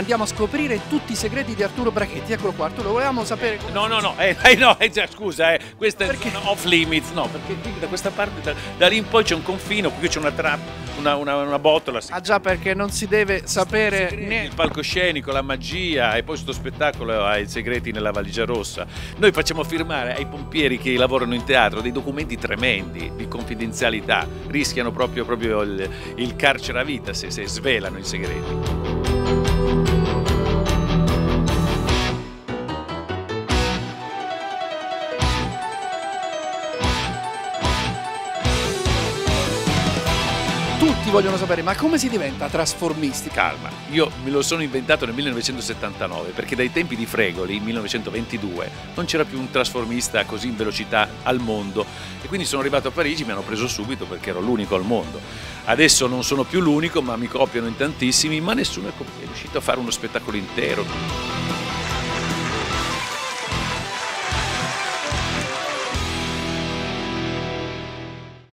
andiamo a scoprire tutti i segreti di Arturo Brachetti. Eccolo qua, Arturo, volevamo sapere... No, questo è off limits, no, perché da questa parte, da lì in poi c'è un confino, qui c'è una trappola. Una botola. Ah già, perché non si deve sapere niente. Il palcoscenico, la magia, e poi questo spettacolo ha i segreti nella valigia rossa. Noi facciamo firmare ai pompieri che lavorano in teatro dei documenti tremendi di confidenzialità, rischiano proprio il carcere a vita se svelano i segreti. Tutti vogliono sapere, ma come si diventa trasformisti? Calma, io me lo sono inventato nel 1979, perché dai tempi di Fregoli, 1922, non c'era più un trasformista così in velocità al mondo, e quindi sono arrivato a Parigi, mi hanno preso subito perché ero l'unico al mondo. Adesso non sono più l'unico, ma mi copiano in tantissimi, ma nessuno è riuscito a fare uno spettacolo intero.